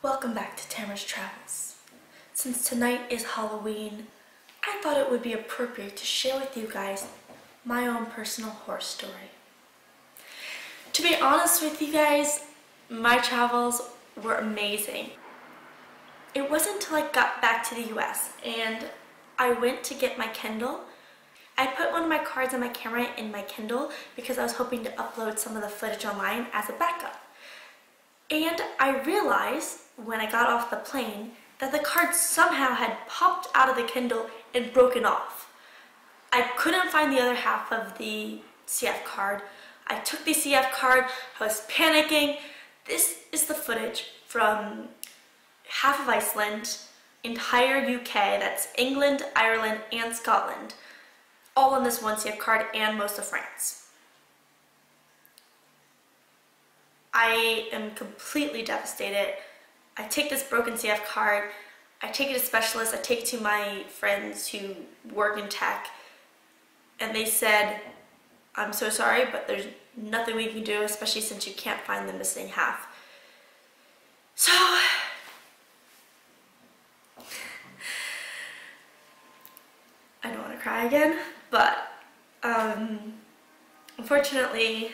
Welcome back to Tamera's Travels. Since tonight is Halloween, I thought it would be appropriate to share with you guys my own personal horror story. To be honest with you guys, my travels were amazing. It wasn't until I got back to the US and I went to get my Kindle. I put one of my cards and my camera in my Kindle because I was hoping to upload some of the footage online as a backup. And I realized when I got off the plane that the card somehow had popped out of the Kindle and broken off. I couldn't find the other half of the CF card. I took the CF card, I was panicking. This is the footage from half of Iceland, entire UK, that's England, Ireland, and Scotland, all on this one CF card and most of France. I am completely devastated. I take this broken CF card, I take it to specialists, I take it to my friends who work in tech, and they said, I'm so sorry, but there's nothing we can do, especially since you can't find the missing half. So, I don't want to cry again, but unfortunately,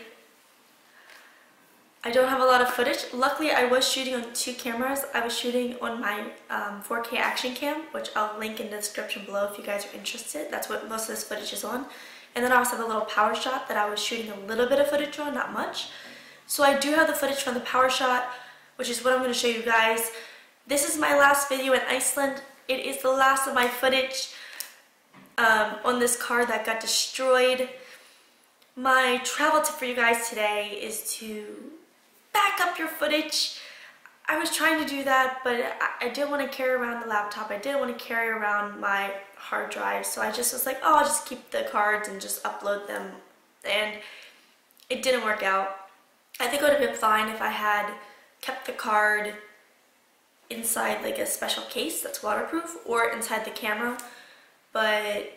I don't have a lot of footage. Luckily, I was shooting on two cameras. I was shooting on my 4K action cam, which I'll link in the description below if you guys are interested. That's what most of this footage is on. And then I also have a little Powershot that I was shooting a little bit of footage on, not much. So I do have the footage from the Powershot, which is what I'm going to show you guys. This is my last video in Iceland. It is the last of my footage on this car that got destroyed. My travel tip for you guys today is to back up your footage. I was trying to do that, but I didn't want to carry around the laptop. I didn't want to carry around my hard drive, so I just was like, oh, I'll just keep the cards and just upload them. And it didn't work out. I think it would have been fine if I had kept the card inside like a special case that's waterproof or inside the camera, but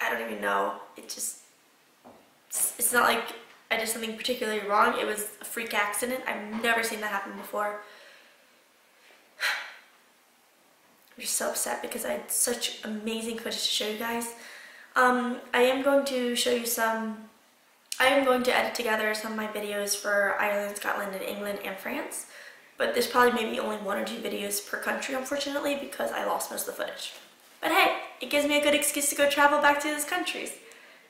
I don't even know. It just, it's not like I did something particularly wrong. It was a freak accident. I've never seen that happen before. I'm just so upset because I had such amazing footage to show you guys. I am going to show you some, I am going to edit together some of my videos for Ireland, Scotland, and England, and France. But there's probably maybe only one or two videos per country, unfortunately, because I lost most of the footage. But hey, it gives me a good excuse to go travel back to those countries.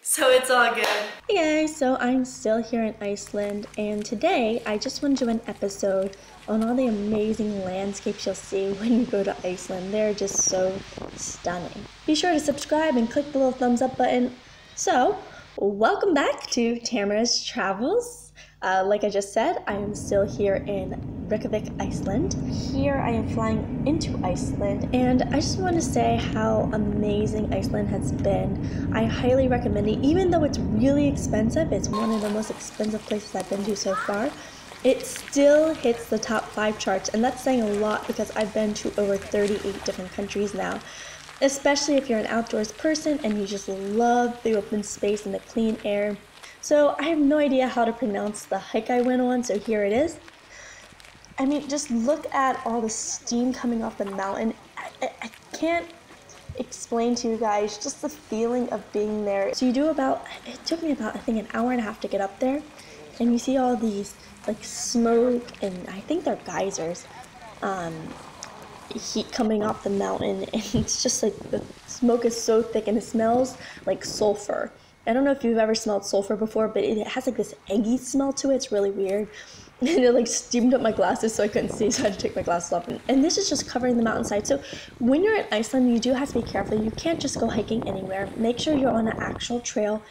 So it's all good. Hey guys, so I'm still here in Iceland, and today I just want to do an episode on all the amazing landscapes you'll see when you go to Iceland. They're just so stunning. Be sure to subscribe and click the little thumbs up button. So, welcome back to Tamera's Travels. Like I just said, I am still here in Reykjavik, Iceland. Here I am flying into Iceland, and I just want to say how amazing Iceland has been. I highly recommend it, even though it's really expensive. It's one of the most expensive places I've been to so far. It still hits the top 5 charts, and that's saying a lot because I've been to over 38 different countries now. Especially if you're an outdoors person and you just love the open space and the clean air. So I have no idea how to pronounce the hike I went on, so here it is. I mean, just look at all the steam coming off the mountain. I can't explain to you guys just the feeling of being there. So you do about, it took me about, I think, an hour and a half to get up there. And you see all these, like, smoke, and I think they're geysers, heat coming off the mountain, and it's just like the smoke is so thick and it smells like sulfur. I don't know if you've ever smelled sulfur before, but it has like this eggy smell to it. It's really weird. And it like steamed up my glasses so I couldn't see, so I had to take my glasses off. And this is just covering the mountainside. So when you're in Iceland, you do have to be careful. You can't just go hiking anywhere. Make sure you're on an actual trail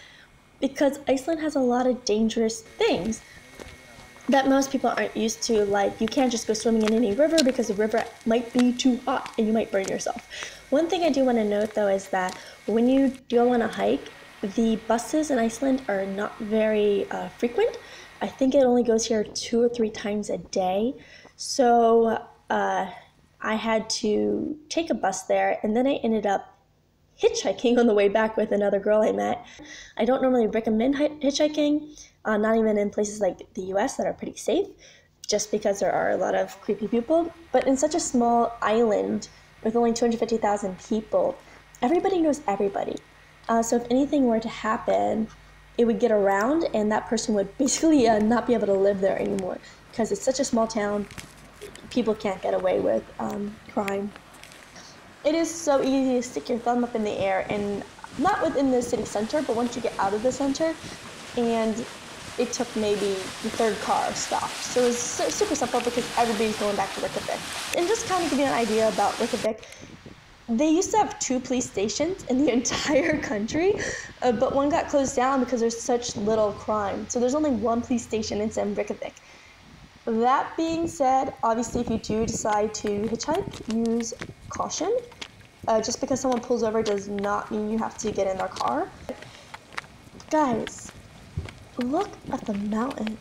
because Iceland has a lot of dangerous things that most people aren't used to. Like, you can't just go swimming in any river because the river might be too hot and you might burn yourself. One thing I do want to note though is that when you go on a hike, the buses in Iceland are not very frequent. I think it only goes here 2 or 3 times a day. So I had to take a bus there, and then I ended up hitchhiking on the way back with another girl I met. I don't normally recommend hitchhiking, not even in places like the US that are pretty safe. just because there are a lot of creepy people. But in such a small island with only 250,000 people, everybody knows everybody. So if anything were to happen, it would get around, and that person would basically not be able to live there anymore, because it's such a small town, people can't get away with crime. It is so easy to stick your thumb up in the air, and not within the city center, but once you get out of the center. And it took maybe the third car stop. So it was super simple because everybody's going back to Reykjavik. And just kind of give you an idea about Reykjavik, they used to have 2 police stations in the entire country, but one got closed down because there's such little crime. So there's only 1 police station in Reykjavik. That being said, obviously if you do decide to hitchhike, use caution. Just because someone pulls over does not mean you have to get in their car. Guys, look at the mountains.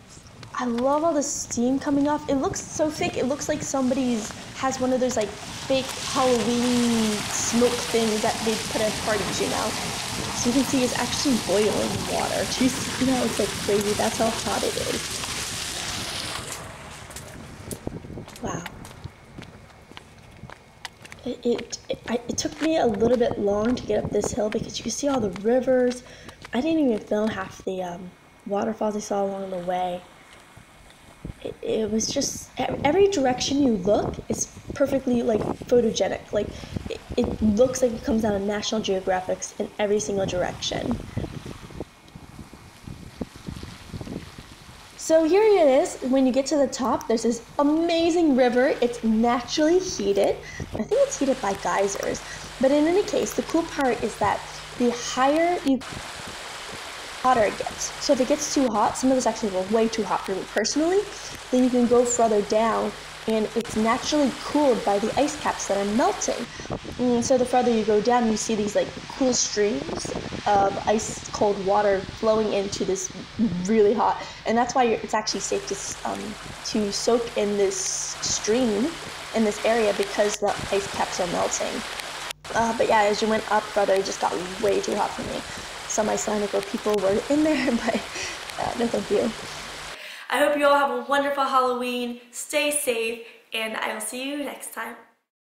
I love all the steam coming off. It looks so fake. It looks like somebody's has one of those like fake Halloween smoke things that they put at parties, you know? So you can see it's actually boiling water. Jeez, you know, it's like crazy. That's how hot it is. Wow. It took me a little bit long to get up this hill because you can see all the rivers. I didn't even film half the waterfalls I saw along the way. It was just, every direction you look is perfectly like photogenic. Like it looks like it comes out of National Geographic's in every single direction. So here it is. When you get to the top, there's this amazing river. It's naturally heated. I think it's heated by geysers. But in any case, the cool part is that the higher you, hotter it gets. So if it gets too hot, some of this actually were way too hot for me personally, then you can go further down and it's naturally cooled by the ice caps that are melting. And so the further you go down, you see these like cool streams of ice cold water flowing into this really hot, and that's why it's actually safe to soak in this stream in this area because the ice caps are melting. But yeah, as you went up further, it just got way too hot for me. Some Icelandic people were in there, but no thank you. I hope you all have a wonderful Halloween. Stay safe, and I will see you next time.